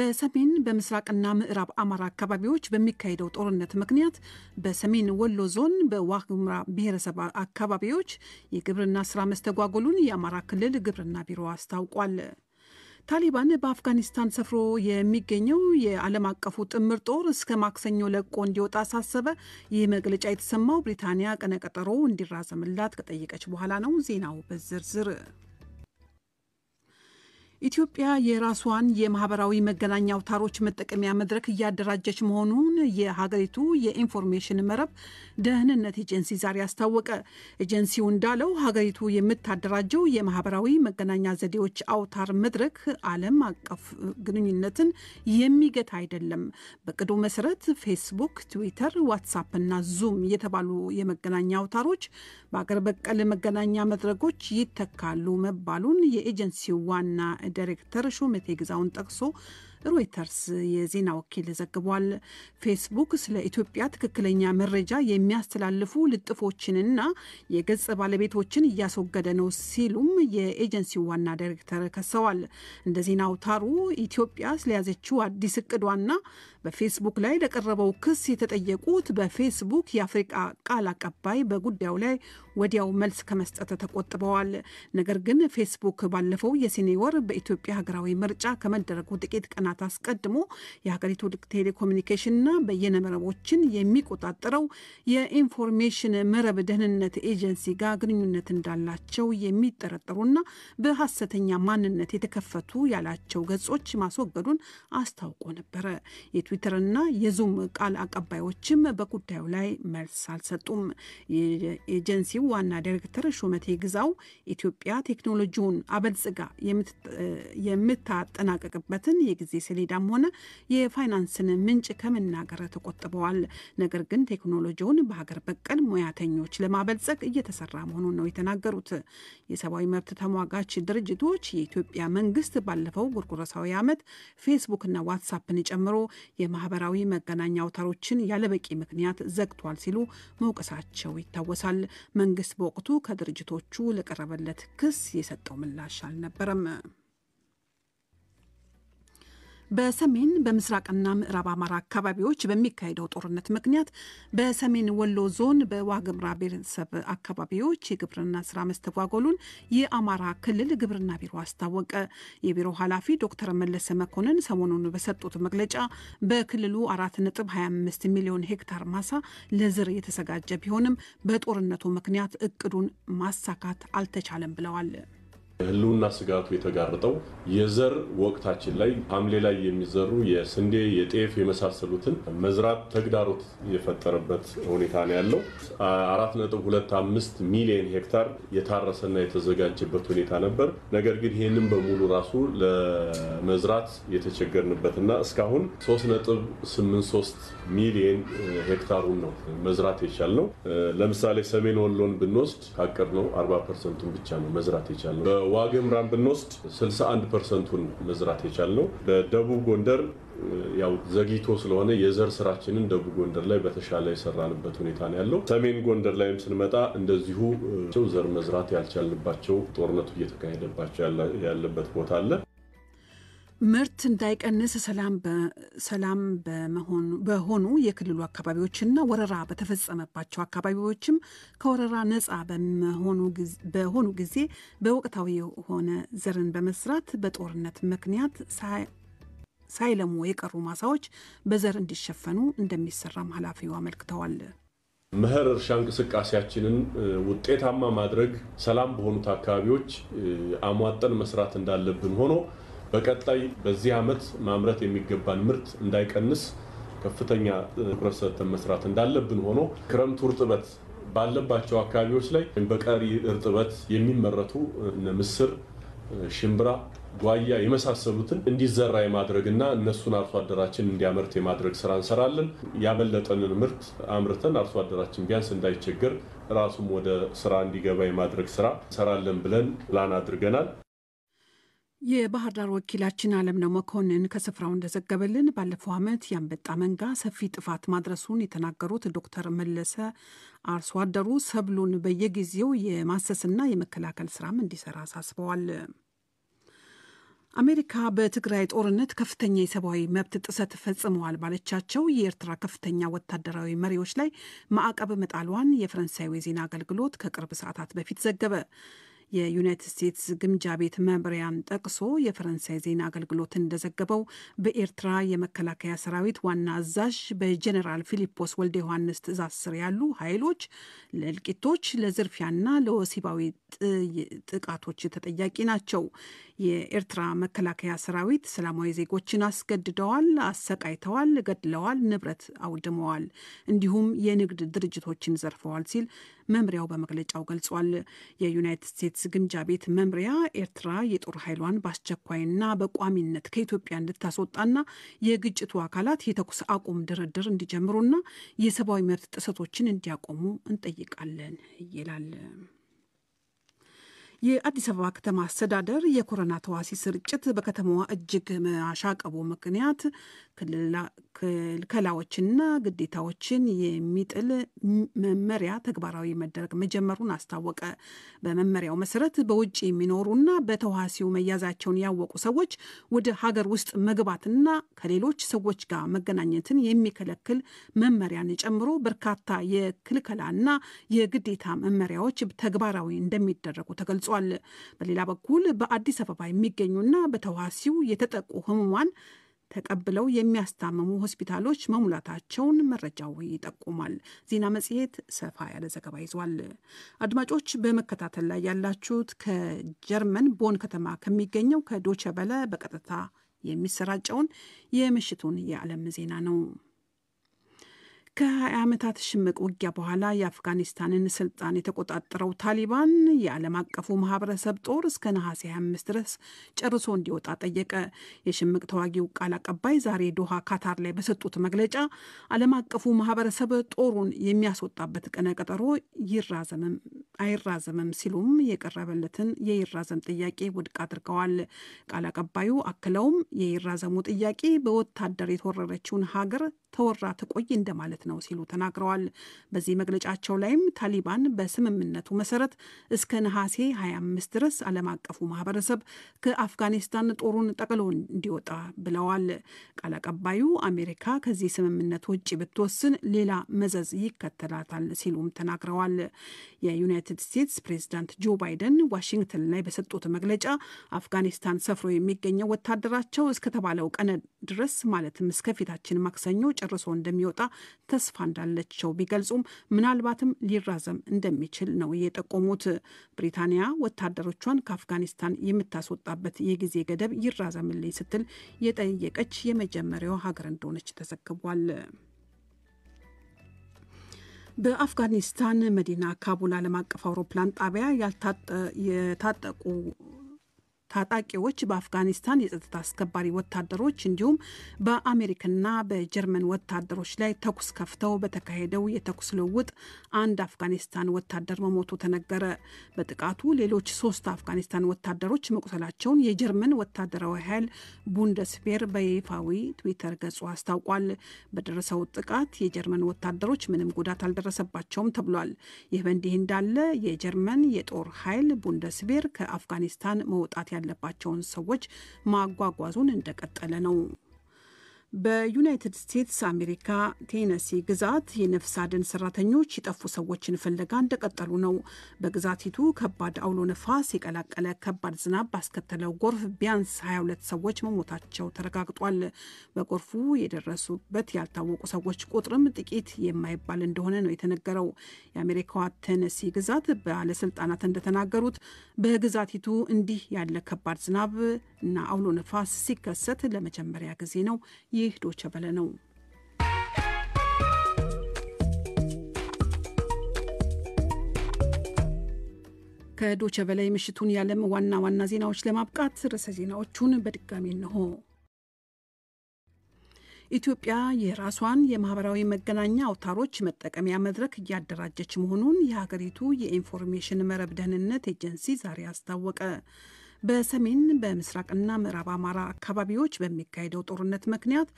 በሰሜን በምስራቅና ምዕራብ አማራ አካባቢዎች በሚካሄደው ጦርነት ምክንያት በሰሜን ወሎ ዞን በዋግምራ ብሔረሰብ አካባቢዎች የግብርና ስራ መስተጓጎሉን የአማራ ክልል ግብርና ቢሮ አስታውቋል። ታሊባን በአፍጋኒስታን ሰፍሮ የሚገኘው የዓለም አቀፉ ጥምር ጦር እስከ ማክሰኞ ለቆ እንዲወጣ አሳሰበ። ይህ መግለጫ የተሰማው ብሪታንያ ቀነ ቀጠሮ እንዲራዘምላት ከጠየቀች በኋላ ነው። ዜናው በዝርዝር ኢትዮጵያ የራሷን የማህበራዊ መገናኛ አውታሮች መጠቀሚያ መድረክ ያደራጀች መሆኑን የሀገሪቱ የኢንፎርሜሽን መረብ ደህንነት ኤጀንሲ ዛሬ አስታወቀ። ኤጀንሲው እንዳለው ሀገሪቱ የምታደራጀው የማህበራዊ መገናኛ ዘዴዎች አውታር መድረክ ዓለም አቀፍ ግንኙነትን የሚገታ አይደለም። በቅዱ መሰረት ፌስቡክ፣ ትዊተር፣ ዋትስአፕ እና ዙም የተባሉ የመገናኛ አውታሮች በአገር በቀል መገናኛ መድረኮች ይተካሉ መባሉን የኤጀንሲው ዋና ዳይሬክተር ሹመቴ ግዛውን ጠቅሶ ሮይተርስ የዜና ወኪል ዘግቧል። ፌስቡክ ስለ ኢትዮጵያ ትክክለኛ መረጃ የሚያስተላልፉ ልጥፎችንና የገጽ ባለቤቶችን እያስወገደ ነው ሲሉም የኤጀንሲው ዋና ዳይሬክተር ከሰዋል። እንደ ዜና አውታሩ ኢትዮጵያ ስለያዘችው አዲስ እቅዷና በፌስቡክ ላይ ለቀረበው ክስ የተጠየቁት በፌስቡክ የአፍሪካ ቃል አቀባይ በጉዳዩ ላይ ወዲያው መልስ ከመስጠት ተቆጥበዋል። ነገር ግን ፌስቡክ ባለፈው የሰኔ ወር በኢትዮጵያ ሀገራዊ ምርጫ ከመደረጉ ጥቂት ቀናት አስቀድሞ የሀገሪቱ ቴሌኮሙኒኬሽንና በየነመረቦችን የሚቆጣጠረው የኢንፎርሜሽን መረብ ደህንነት ኤጀንሲ ጋር ግንኙነት እንዳላቸው የሚጠረጠሩና በሐሰተኛ ማንነት የተከፈቱ ያላቸው ገጾች ማስወገዱን አስታውቆ ነበረ። የትዊተርና የዙም ቃል አቀባዮችም በጉዳዩ ላይ መልስ አልሰጡም። የኤጀንሲው ዋና ዳይሬክተር ሹመቴ ግዛው ኢትዮጵያ ቴክኖሎጂውን አበልጽጋ የምታጠናቀቅበትን ጊዜ ሰሌዳም ሆነ የፋይናንስን ምንጭ ከመናገር ተቆጥበዋል። ነገር ግን ቴክኖሎጂውን በሀገር በቀል ሙያተኞች ለማበልጸግ እየተሰራ መሆኑን ነው የተናገሩት። የሰብአዊ መብት ተሟጋች ድርጅቶች የኢትዮጵያ መንግስት ባለፈው ጎርጎሮሳዊ ዓመት ፌስቡክና ዋትስአፕን ጨምሮ የማህበራዊ መገናኛ አውታሮችን ያለበቂ ምክንያት ዘግቷል ሲሉ መውቀሳቸው ይታወሳል። መንግስት በወቅቱ ከድርጅቶቹ ለቀረበለት ክስ የሰጠው ምላሽ አልነበረም። በሰሜን በምስራቅና ምዕራብ አማራ አካባቢዎች በሚካሄደው ጦርነት ምክንያት በሰሜን ወሎ ዞን በዋግምራ ብሔረሰብ አካባቢዎች የግብርና ስራ መስተጓጎሉን የአማራ ክልል ግብርና ቢሮ አስታወቀ። የቢሮው ኃላፊ ዶክተር መለሰ መኮንን ሰሞኑን በሰጡት መግለጫ በክልሉ 4.25 ሚሊዮን ሄክታር ማሳ ለዝር የተዘጋጀ ቢሆንም በጦርነቱ ምክንያት እቅዱን ማሳካት አልተቻለም ብለዋል። ህልውና ስጋቱ የተጋረጠው የዘር ወቅታችን ላይ ሐምሌ ላይ የሚዘሩ የስንዴ፣ የጤፍ የመሳሰሉትን መዝራት ተግዳሮት የፈጠረበት ሁኔታ ነው ያለው። 4.25 ሚሊዮን ሄክታር የታረሰና የተዘጋጀበት ሁኔታ ነበር። ነገር ግን ይሄንን በሙሉ ራሱ ለመዝራት የተቸገርንበትና እስካሁን 3.83 ሚሊዮን ሄክታሩን ነው መዝራት የቻልነው። ለምሳሌ ሰሜን ወሎን ብንወስድ ካቀድነው 40% ብቻ ነው መዝራት የቻልነው። ዋግምራን ብንወስድ 61%ን መዝራት የቻልነው። በደቡብ ጎንደር ያው ዘግይቶ ስለሆነ የዘር ስራችንን ደቡብ ጎንደር ላይ በተሻለ የሰራንበት ሁኔታ ነው ያለው። ሰሜን ጎንደር ላይም ስንመጣ እንደዚሁ ዘር መዝራት ያልቻልንባቸው ጦርነቱ እየተካሄደባቸው ያለበት ቦታ አለ። ምርት እንዳይቀንስ ሰላም በሆኑ የክልሉ አካባቢዎችና ወረራ በተፈጸመባቸው አካባቢዎችም ከወረራ ነፃ በሆኑ ጊዜ በወቅታዊ የሆነ ዘርን በመስራት በጦርነት ምክንያት ሳይለሙ የቀሩ ማሳዎች በዘር እንዲሸፈኑ እንደሚሰራም ኃላፊው አመልክተዋል። መኸር እርሻ እንቅስቃሴያችንን ውጤታማ ማድረግ ሰላም በሆኑት አካባቢዎች አሟጠን መስራት እንዳለብን ሆኖ በቀጣይ በዚህ ዓመት ማምረት የሚገባን ምርት እንዳይቀንስ ከፍተኛ ትኩረት ሰጥተን መስራት እንዳለብን ሆኖ ክረምቱ እርጥበት ባለባቸው አካባቢዎች ላይ በቀሪ እርጥበት የሚመረቱ ምስር፣ ሽምብራ፣ ጓያ የመሳሰሉትን እንዲዘራ የማድረግና እነሱን አርሶ አደራችን እንዲያመርት የማድረግ ስራ እንሰራለን። ያበለጠንን ምርት አምርተን አርሶ አደራችን ቢያንስ እንዳይቸገር ራሱም ወደ ስራ እንዲገባ የማድረግ ስራ እንሰራለን ብለን ፕላን አድርገናል። የባህር ዳር ወኪላችን አለምነው መኮንን ከስፍራው እንደዘገበልን ባለፈው ዓመት የአንበጣ መንጋ ሰፊ ጥፋት ማድረሱን የተናገሩት ዶክተር መለሰ አርሶ አደሩ ሰብሉን በየጊዜው የማሰስና የመከላከል ስራም እንዲሰራ አሳስበዋል። አሜሪካ በትግራይ ጦርነት ከፍተኛ የሰብአዊ መብት ጥሰት ፈጽመዋል ባለቻቸው የኤርትራ ከፍተኛ ወታደራዊ መሪዎች ላይ ማዕቀብ መጣሏን የፍራንሳዊ ዜና አገልግሎት ከቅርብ ሰዓታት በፊት ዘገበ። የዩናይትድ ስቴትስ ግምጃ ቤት መምሪያን ጠቅሶ የፈረንሳይ ዜና አገልግሎት እንደዘገበው በኤርትራ የመከላከያ ሰራዊት ዋና አዛዥ በጀነራል ፊሊፖስ ወልደ ዮሐንስ ትዕዛዝ ስር ያሉ ኃይሎች ለልቂቶች ለዝርፊያና ለወሲባዊ ጥቃቶች ተጠያቂ ናቸው። የኤርትራ መከላከያ ሰራዊት ሰላማዊ ዜጎችን አስገድደዋል፣ አሰቃይተዋል፣ ገድለዋል፣ ንብረት አውድመዋል እንዲሁም የንግድ ድርጅቶችን ዘርፈዋል ሲል መምሪያው በመግለጫው ገልጿል። የዩናይትድ ስቴትስ ግምጃ ቤት መምሪያ ኤርትራ የጦር ኃይሏን ባስቸኳይና በቋሚነት ከኢትዮጵያ እንድታስወጣና የግጭቱ አካላት የተኩስ አቁም ድርድር እንዲጀምሩና የሰብአዊ መብት ጥሰቶችን እንዲያቆሙ እንጠይቃለን ይላል። የአዲስ አበባ ከተማ አስተዳደር የኮሮና ተዋሲ ስርጭት በከተማዋ እጅግ ማሻቀቡ ምክንያት ክልከላዎችና ግዴታዎችን የሚጥል መመሪያ ተግባራዊ መደረግ መጀመሩን አስታወቀ። በመመሪያው መሰረት በውጪ የሚኖሩና በተዋሲው መያዛቸውን ያወቁ ሰዎች ወደ ሀገር ውስጥ መግባትና ከሌሎች ሰዎች ጋር መገናኘትን የሚከለክል መመሪያን ጨምሮ በርካታ የክልከላና የግዴታ መመሪያዎች ተግባራዊ እንደሚደረጉ ተገልጿል። በሌላ በኩል በአዲስ አበባ የሚገኙና በተዋሲው የተጠቁ ህሙማን ተቀብለው የሚያስታምሙ ሆስፒታሎች መሙላታቸውን መረጃው ይጠቁማል። ዜና መጽሔት ሰፋ ያለ ዘገባ ይዟል። አድማጮች በመከታተል ላይ ያላችሁት ከጀርመን ቦን ከተማ ከሚገኘው ከዶቼ ቬለ በቀጥታ የሚሰራጨውን የምሽቱን የዓለም ዜና ነው። ከ20 ዓመታት ሽምቅ ውጊያ በኋላ የአፍጋኒስታንን ስልጣን የተቆጣጠረው ታሊባን የዓለም አቀፉ ማህበረሰብ ጦር እስከ ነሐሴ 25 ድረስ ጨርሶ እንዲወጣ ጠየቀ። የሽምቅ ተዋጊው ቃል አቀባይ ዛሬ ዶሃ ካታር ላይ በሰጡት መግለጫ ዓለም አቀፉ ማህበረሰብ ጦሩን የሚያስወጣበት ቀነ ቀጠሮ ይራዘምም አይራዘምም ሲሉም የቀረበለትን የይራዘም ጥያቄ ውድቅ አድርገዋል። ቃል አቀባዩ አክለውም የይራዘሙ ጥያቄ በወታደር የተወረረችውን ሀገር ተወራ ተቆይ እንደማለት ነው ሲሉ ተናግረዋል። በዚህ መግለጫቸው ላይም ታሊባን በስምምነቱ መሰረት እስከ ነሐሴ 25 ድረስ ዓለም አቀፉ ማህበረሰብ ከአፍጋኒስታን ጦሩን ጠቅሎ እንዲወጣ ብለዋል። ቃል አቀባዩ አሜሪካ ከዚህ ስምምነት ውጪ ብትወስን ሌላ መዘዝ ይከተላታል ሲሉም ተናግረዋል። የዩናይትድ ስቴትስ ፕሬዝዳንት ጆ ባይደን ዋሽንግተን ላይ በሰጡት መግለጫ አፍጋኒስታን ሰፍሮ የሚገኘው ወታደራቸው እስከተባለው ቀነ ድረስ ማለትም እስከፊታችን ማክሰኞ ጨርሶ እንደሚወጣ ተስፋ እንዳለቸው ቢገልጹም ምናልባትም ሊራዘም እንደሚችል ነው የጠቆሙት። ብሪታንያ ወታደሮቿን ከአፍጋኒስታን የምታስወጣበት የጊዜ ገደብ ይራዘምልኝ ስትል የጠየቀች የመጀመሪያዋ ሀገር እንደሆነች ተዘግቧል። በአፍጋኒስታን መዲና ካቡል ዓለም አቀፍ አውሮፕላን ጣቢያ የታጠቁ ታጣቂዎች በአፍጋኒስታን የጸጥታ አስከባሪ ወታደሮች እንዲሁም በአሜሪካና በጀርመን ወታደሮች ላይ ተኩስ ከፍተው በተካሄደው የተኩስ ልውውጥ አንድ አፍጋኒስታን ወታደር መሞቱ ተነገረ። በጥቃቱ ሌሎች 3 አፍጋኒስታን ወታደሮች መቁሰላቸውን የጀርመን ወታደራዊ ኃይል ቡንደስፌር በይፋዊ ትዊተር ገጹ አስታውቋል። በደረሰው ጥቃት የጀርመን ወታደሮች ምንም ጉዳት አልደረሰባቸውም ተብሏል። ይህ በእንዲህ እንዳለ የጀርመን የጦር ኃይል ቡንደስፌር ከአፍጋኒስታን መውጣት ያለባቸውን ሰዎች ማጓጓዙን እንደቀጠለ ነው። በዩናይትድ ስቴትስ አሜሪካ ቴነሲ ግዛት የነፍስ አድን ሰራተኞች የጠፉ ሰዎችን ፍለጋ እንደቀጠሉ ነው። በግዛቲቱ ከባድ አውሎ ነፋስ የቀላቀለ ከባድ ዝናብ ባስከተለው ጎርፍ ቢያንስ 22 ሰዎች መሞታቸው ተረጋግጧል። በጎርፉ የደረሱበት ያልታወቁ ሰዎች ቁጥርም ጥቂት የማይባል እንደሆነ ነው የተነገረው። የአሜሪካዋ ቴነሲ ግዛት ባለስልጣናት እንደተናገሩት በግዛቲቱ እንዲህ ያለ ከባድ ዝናብ እና አውሎ ነፋስ ሲከሰት ለመጀመሪያ ጊዜ ነው። ይህ ዶቼ ቬለ ነው። ከዶቼ ቬለ ምሽቱን የዓለም ዋና ዋና ዜናዎች ለማብቃት ርዕሰ ዜናዎቹን በድጋሚ ነው። ኢትዮጵያ የራሷን የማህበራዊ መገናኛ አውታሮች መጠቀሚያ መድረክ እያደራጀች መሆኑን የሀገሪቱ የኢንፎርሜሽን መረብ ደህንነት ኤጀንሲ ዛሬ አስታወቀ። በሰሜን በምስራቅና ምዕራብ አማራ አካባቢዎች በሚካሄደው ጦርነት ምክንያት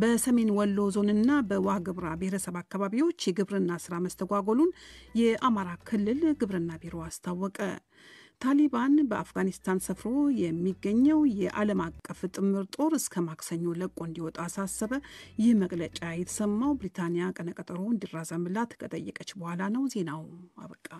በሰሜን ወሎ ዞንና በዋግኽምራ ብሔረሰብ አካባቢዎች የግብርና ስራ መስተጓጎሉን የአማራ ክልል ግብርና ቢሮ አስታወቀ። ታሊባን በአፍጋኒስታን ሰፍሮ የሚገኘው የዓለም አቀፍ ጥምር ጦር እስከ ማክሰኞ ለቆ እንዲወጣ አሳሰበ። ይህ መግለጫ የተሰማው ብሪታንያ ቀነቀጠሮውን እንዲራዘምላት ከጠየቀች በኋላ ነው። ዜናው አበቃ።